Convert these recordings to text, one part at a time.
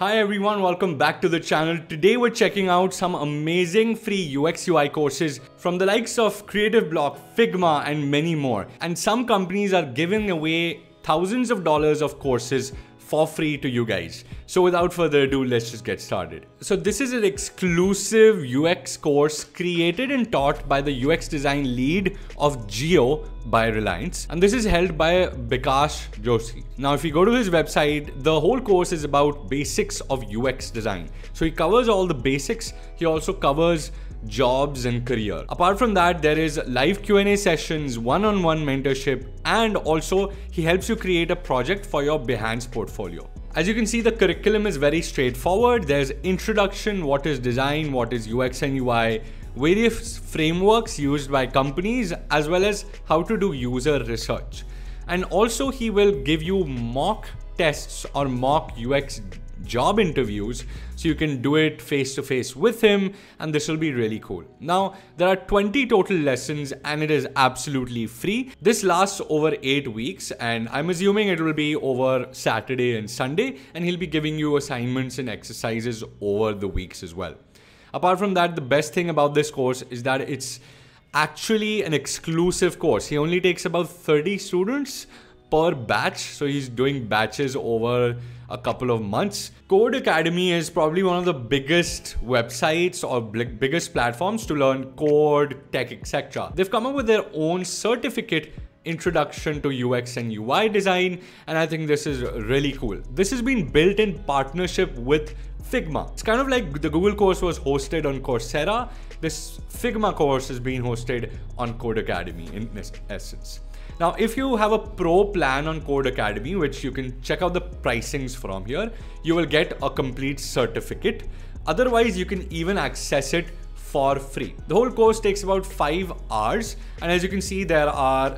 Hi everyone, welcome back to the channel. Today we're checking out some amazing free UX UI courses from the likes of Creative Blog, Figma and many more. And some companies are giving away thousands of dollars of courses for free to you guys. So without further ado, let's just get started. So this is an exclusive UX course created and taught by the UX design lead of Jio by Reliance. And this is held by Vikash Joshi. Now, if you go to his website, the whole course is about basics of UX design. So he covers all the basics. He also covers jobs and career. Apart from that, there is live Q&A sessions, one-on-one mentorship, and also he helps you create a project for your Behance portfolio. As you can see, the curriculum is very straightforward. There's introduction, what is design, what is UX and UI, various frameworks used by companies, as well as how to do user research. And also he will give you mock tests or mock UX job interviews, so you can do it face to face with him, and this will be really cool. Now, there are 20 total lessons and it is absolutely free. This lasts over 8 weeks, and I'm assuming it will be over Saturday and Sunday, and he'll be giving you assignments and exercises over the weeks as well. Apart from that, the best thing about this course is that it's actually an exclusive course. He only takes about 30 students per batch, so he's doing batches over a couple of months. Codecademy is probably one of the biggest websites or biggest platforms to learn code, tech, etc. They've come up with their own certificate, Introduction to UX and UI Design, and I think this is really cool. This has been built in partnership with Figma. It's kind of like the Google course was hosted on Coursera. This Figma course is being hosted on Codecademy in essence. Now, if you have a pro plan on Codecademy, which you can check out the pricings from here, you will get a complete certificate. Otherwise, you can even access it for free. The whole course takes about 5 hours. And as you can see, there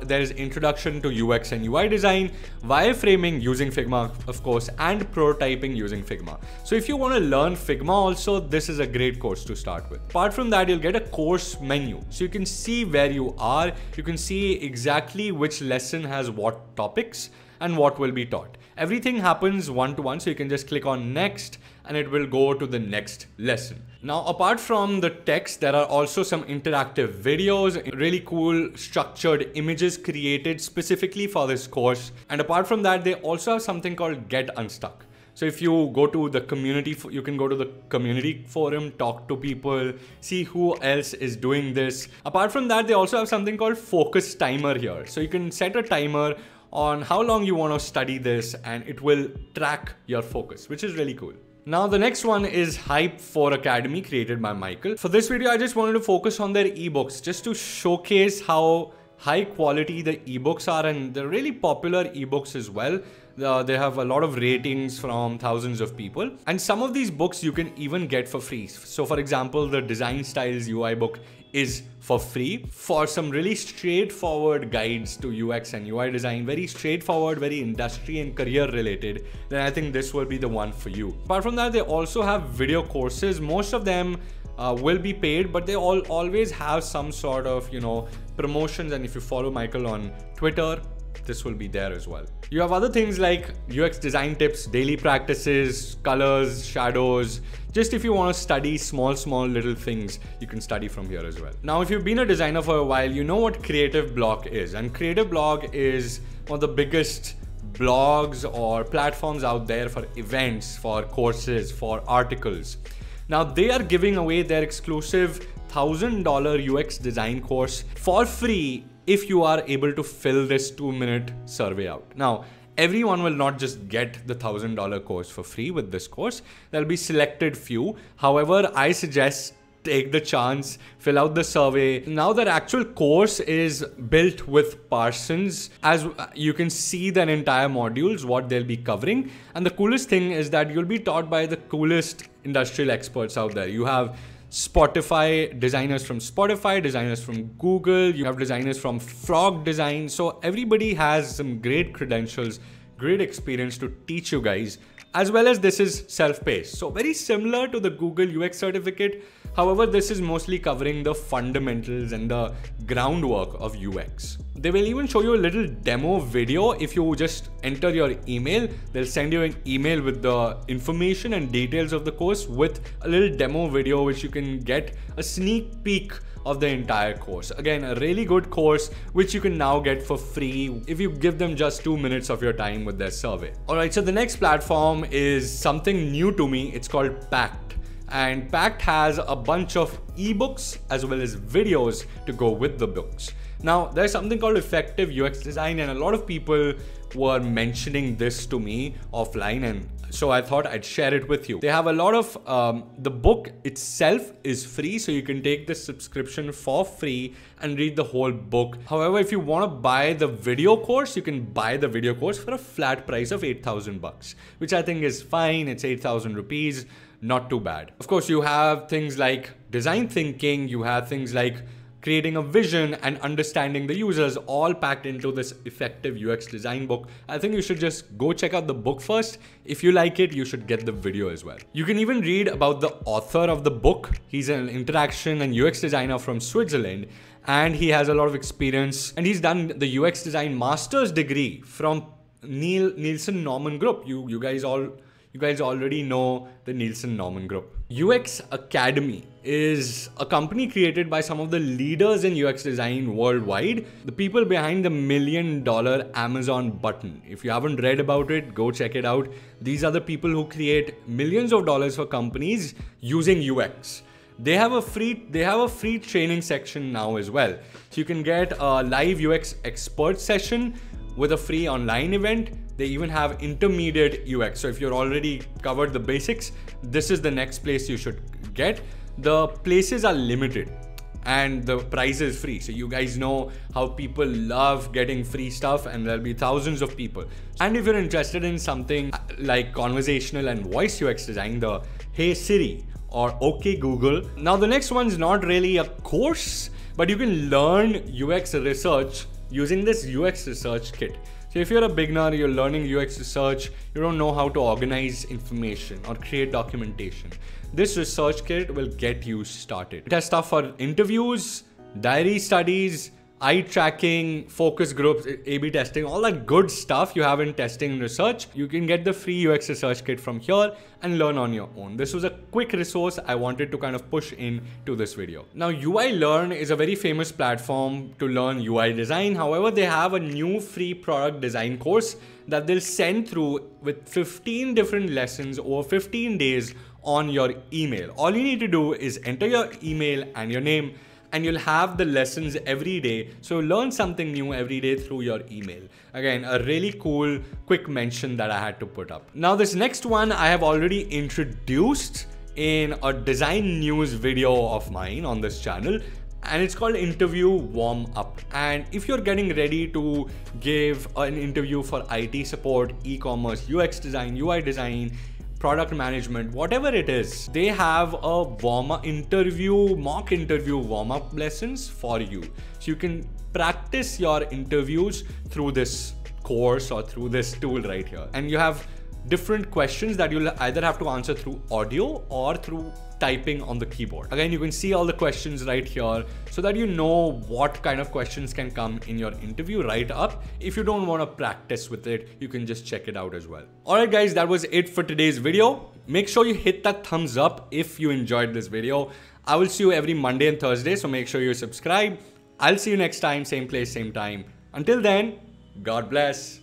is introduction to UX and UI design, wireframing using Figma, of course, and prototyping using Figma. So if you want to learn Figma also, this is a great course to start with. Apart from that, you'll get a course menu. So you can see where you are. You can see exactly which lesson has what topics and what will be taught. Everything happens one-to-one, so you can just click on next and it will go to the next lesson. Now, apart from the text, there are also some interactive videos, really cool structured images created specifically for this course. And apart from that, they also have something called Get Unstuck. So if you go to the community, you can go to the community forum, talk to people, see who else is doing this. Apart from that, they also have something called focus timer here. So you can set a timer on how long you want to study this, and it will track your focus, which is really cool. Now, the next one is Hype4 Academy, created by Michael. For this video, I just wanted to focus on their ebooks, just to showcase how high quality the ebooks are, and they're really popular ebooks as well. They have a lot of ratings from thousands of people, and some of these books you can even get for free. So for example, the Design Styles UI book is for free for some really straightforward guides to UX and UI design, very straightforward, very industry and career related. Then I think this will be the one for you. Apart from that, they also have video courses. Most of them will be paid, but they always have some sort of, you know, promotions. And if you follow Michael on Twitter, this will be there as well. You have other things like UX design tips, daily practices, colors, shadows. Just if you want to study small little things, you can study from here as well. Now, if you've been a designer for a while, you know what Creative Blog is. And Creative Blog is one of the biggest blogs or platforms out there for events, for courses, for articles. Now, they are giving away their exclusive $1,000 UX design course for free if you are able to fill this 2-minute survey out. Now, everyone will not just get the $1,000 course for free with this course. There'll be selected few. However, I suggest take the chance, fill out the survey. Now, their actual course is built with Parsons. As you can see, their entire modules, what they'll be covering. And the coolest thing is that you'll be taught by the coolest industrial experts out there. You have Spotify, designers from Spotify, designers from Google, you have designers from Frog Design. So everybody has some great credentials, great experience to teach you guys, as well as this is self-paced. So very similar to the Google UX certificate, However, this is mostly covering the fundamentals and the groundwork of UX. They will even show you a little demo video. If you just enter your email, they'll send you an email with the information and details of the course with a little demo video, which you can get a sneak peek of the entire course. Again, a really good course, which you can now get for free if you give them just 2 minutes of your time with their survey. All right, so the next platform is something new to me. It's called Pact. And Pact has a bunch of ebooks as well as videos to go with the books. Now, there's something called effective UX design, and a lot of people were mentioning this to me offline, and so I thought I'd share it with you. They have a lot of, the book itself is free, so you can take the subscription for free and read the whole book. However, if you want to buy the video course, you can buy the video course for a flat price of 8,000 bucks, which I think is fine. It's 8,000 rupees, not too bad. Of course, you have things like design thinking, you have things like creating a vision and understanding the users, all packed into this effective UX design book. I think you should just go check out the book first. If you like it, you should get the video as well. You can even read about the author of the book. He's an interaction and UX designer from Switzerland, and he has a lot of experience, and he's done the UX design master's degree from Nielsen Norman Group. You guys already know the Nielsen Norman Group. UX Academy is a company created by some of the leaders in UX design worldwide, the people behind the $1 million Amazon button. If you haven't read about it, go check it out. These are the people who create millions of dollars for companies using UX. They have a free training section now as well. So you can get a live UX expert session with a free online event. They even have intermediate UX. So if you're already covered the basics, this is the next place you should get. The places are limited and the price is free. So you guys know how people love getting free stuff, and there'll be thousands of people. And if you're interested in something like conversational and voice UX design, the Hey Siri or OK Google. Now the next one's not really a course, but you can learn UX research using this UX research kit. So if you're a beginner, you're learning UX research, you don't know how to organize information or create documentation, this research kit will get you started. It has stuff for interviews, diary studies, eye tracking, focus groups, A/B testing, all that good stuff you have in testing and research. You can get the free UX research kit from here and learn on your own. This was a quick resource I wanted to kind of push in to this video. Now, UI Learn is a very famous platform to learn UI design. However, they have a new free product design course that they'll send through with 15 different lessons over 15 days on your email. All you need to do is enter your email and your name, and you'll have the lessons every day. So learn something new every day through your email. Again, a really cool quick mention that I had to put up. Now this next one I have already introduced in a design news video of mine on this channel, and it's called Interview Warm Up. And if you're getting ready to give an interview for IT support, e-commerce, UX design, UI design, product management, whatever it is, they have a mock interview warm-up lessons for you. So you can practice your interviews through this course or through this tool right here. And you have different questions that you'll either have to answer through audio or through typing on the keyboard. Again, you can see all the questions right here so that you know what kind of questions can come in your interview right up. If you don't want to practice with it, you can just check it out as well. All right, guys, that was it for today's video. Make sure you hit that thumbs up if you enjoyed this video. I will see you every Monday and Thursday, so make sure you subscribe. I'll see you next time, same place, same time. Until then, God bless.